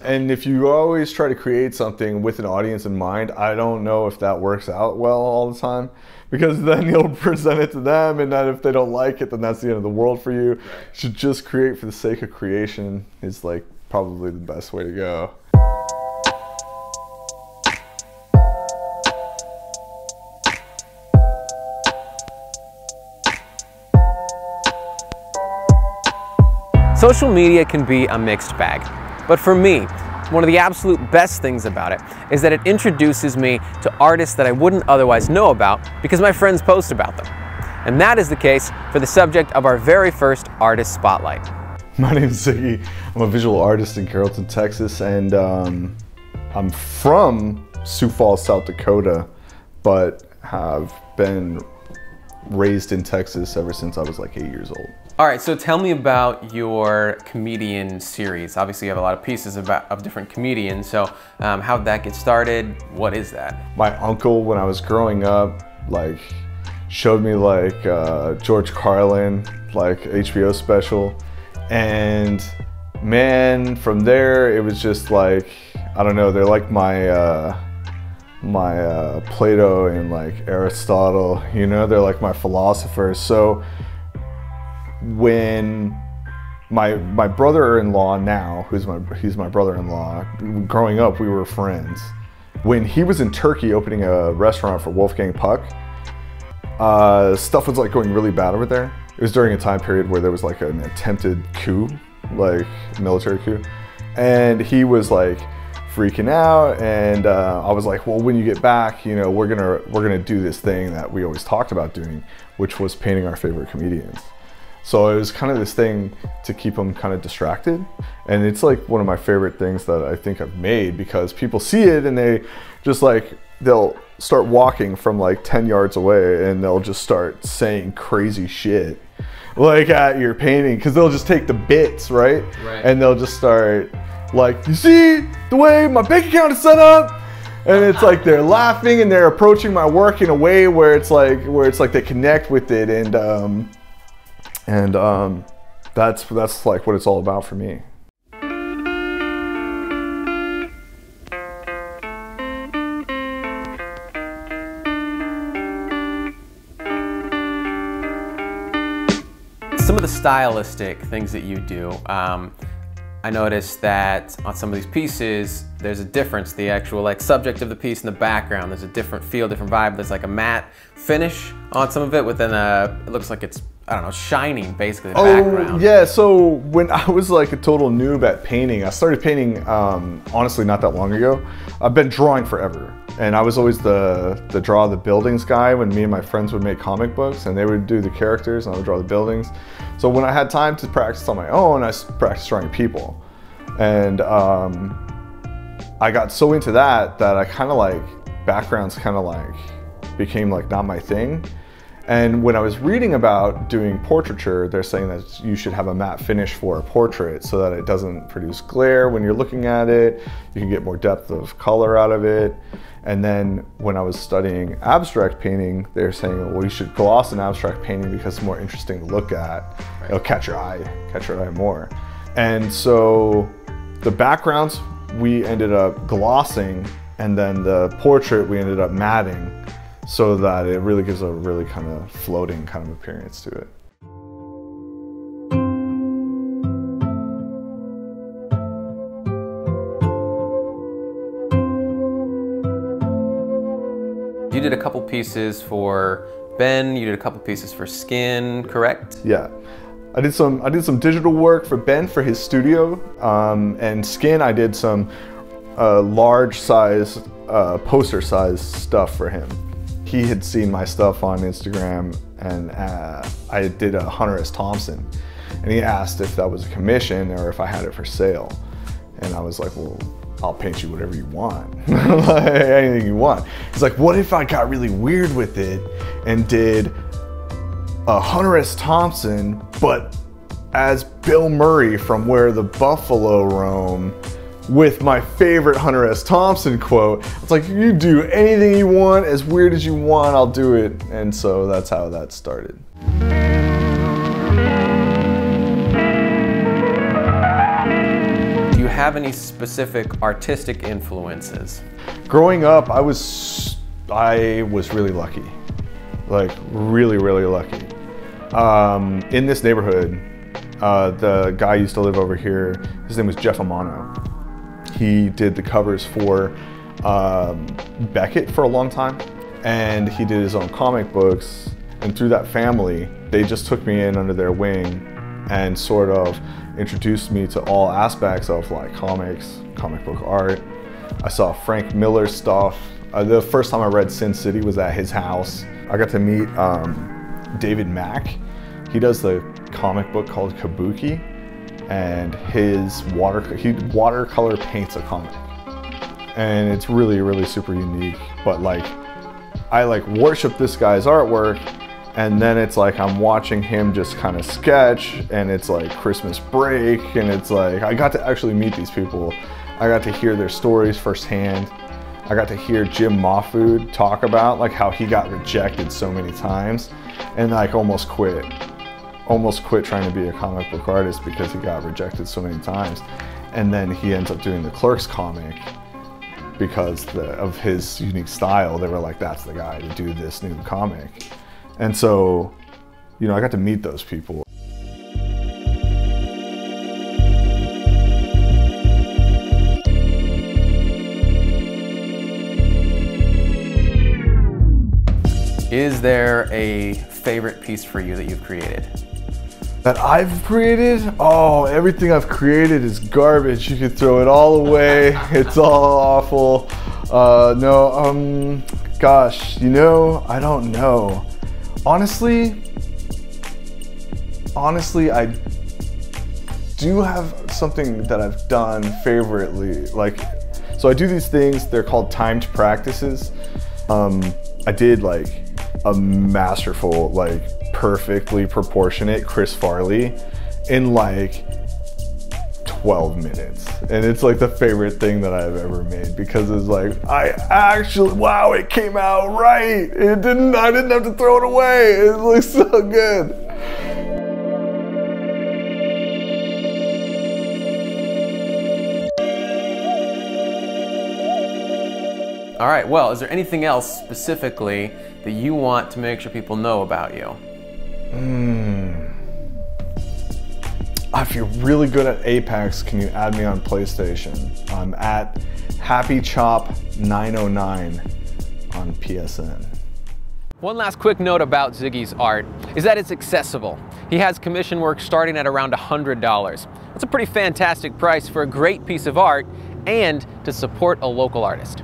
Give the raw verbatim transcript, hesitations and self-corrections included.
And if you always try to create something with an audience in mind, I don't know if that works out well all the time, because then you'll present it to them, and then if they don't like it, then that's the end of the world for you. You should just create for the sake of creation is like probably the best way to go. Social media can be a mixed bag. But for me, one of the absolute best things about it is that it introduces me to artists that I wouldn't otherwise know about because my friends post about them. And that is the case for the subject of our very first Artist Spotlight. My name is Ziggy. I'm a visual artist in Carrollton, Texas, and um, I'm from Sioux Falls, South Dakota, but have been raised in Texas ever since I was like eight years old. All right, so tell me about your comedian series. Obviously you have a lot of pieces about, of different comedians, so um, how'd that get started? What is that? My uncle, when I was growing up, like showed me like uh, George Carlin, like H B O special. And man, from there, it was just like, I don't know, they're like my, uh, my uh, Plato and like Aristotle, you know, they're like my philosophers. So when my my brother-in-law now, who's my he's my brother-in-law, growing up we were friends. When he was in Turkey opening a restaurant for Wolfgang Puck, uh, stuff was like going really bad over there. It was during a time period where there was like an attempted coup, like military coup, and he was like freaking out, and uh, I was like, well, when you get back, you know, we're gonna we're gonna do this thing that we always talked about doing, which was painting our favorite comedians. So it was kind of this thing to keep them kind of distracted. And it's like one of my favorite things that I think I've made, because people see it and they just like, they'll start walking from like ten yards away and they'll just start saying crazy shit like at your painting, because they'll just take the bits, right? right? And they'll just start like, you see the way my bank account is set up? And it's like they're laughing and they're approaching my work in a way where it's like, where it's like they connect with it. And, um, And um, that's, that's like what it's all about for me. Some of the stylistic things that you do, um, I noticed that on some of these pieces, there's a difference. The actual like subject of the piece and the background, there's a different feel, different vibe. There's like a matte finish on some of it within a, it looks like it's, I don't know, shining basically the oh, background. Yeah, so when I was like a total noob at painting, I started painting um, honestly not that long ago. I've been drawing forever. And I was always the, the draw the buildings guy when me and my friends would make comic books, and they would do the characters and I would draw the buildings. So when I had time to practice on my own, I practiced drawing people. And um, I got so into that that I kind of like, backgrounds kind of like became like not my thing. And when I was reading about doing portraiture, they're saying that you should have a matte finish for a portrait so that it doesn't produce glare when you're looking at it. You can get more depth of color out of it. And then when I was studying abstract painting, they're saying, well, you should gloss an abstract painting because it's more interesting to look at. Right. It'll catch your eye, catch your eye more. And so the backgrounds, we ended up glossing, and then the portrait, we ended up matting, so that it really gives a really kind of floating kind of appearance to it. You did a couple pieces for Ben, you did a couple pieces for Skin, correct? Yeah. I did some, I did some digital work for Ben for his studio, um, and Skin I did some uh, large size, uh, poster size stuff for him. He had seen my stuff on Instagram, and uh, I did a Hunter S. Thompson, and he asked if that was a commission or if I had it for sale. And I was like, well, I'll paint you whatever you want, like, anything you want. He's like, what if I got really weird with it and did a Hunter S. Thompson, but as Bill Murray from Where the Buffalo Roam, with my favorite Hunter S. Thompson quote. It's like, you do anything you want, as weird as you want, I'll do it. And so that's how that started. Do you have any specific artistic influences? Growing up, I was, I was really lucky. Like, really, really lucky. Um, in this neighborhood, uh, the guy used to live over here, his name was Jeff Amano. He did the covers for um, Beckett for a long time, and he did his own comic books. And through that family, they just took me in under their wing and sort of introduced me to all aspects of like comics, comic book art. I saw Frank Miller's stuff. Uh, the first time I read Sin City was at his house. I got to meet um, David Mack. He does the comic book called Kabuki, and his water he watercolor paints a comic, and it's really, really super unique. But like, I like worship this guy's artwork. And then it's like, I'm watching him just kind of sketch, and it's like Christmas break, and it's like, I got to actually meet these people. I got to hear their stories firsthand. I got to hear Jim Mahfood talk about like how he got rejected so many times and like almost quit, almost quit trying to be a comic book artist because he got rejected so many times. And then he ends up doing the Clerk's comic because the, of his unique style. They were like, that's the guy to do this new comic. And so, you know, I got to meet those people. Is there a favorite piece for you that you've created? That I've created? Oh, everything I've created is garbage. You could throw it all away. It's all awful. Uh, no, um, gosh, you know, I don't know. Honestly, honestly, I do have something that I've done favoritely. Like, so I do these things, they're called timed practices. Um, I did like a masterful, like perfectly proportionate Chris Farley in like twelve minutes. And it's like the favorite thing that I've ever made, because it's like, I actually, wow, it came out right. It didn't, I didn't have to throw it away. It looks so good. All right, well, is there anything else specifically that you want to make sure people know about you? Mm. If you're really good at Apex, can you add me on PlayStation? I'm at happy chop nine oh nine on P S N. One last quick note about Ziggy's art is that it's accessible. He has commission work starting at around one hundred dollars. That's a pretty fantastic price for a great piece of art and to support a local artist.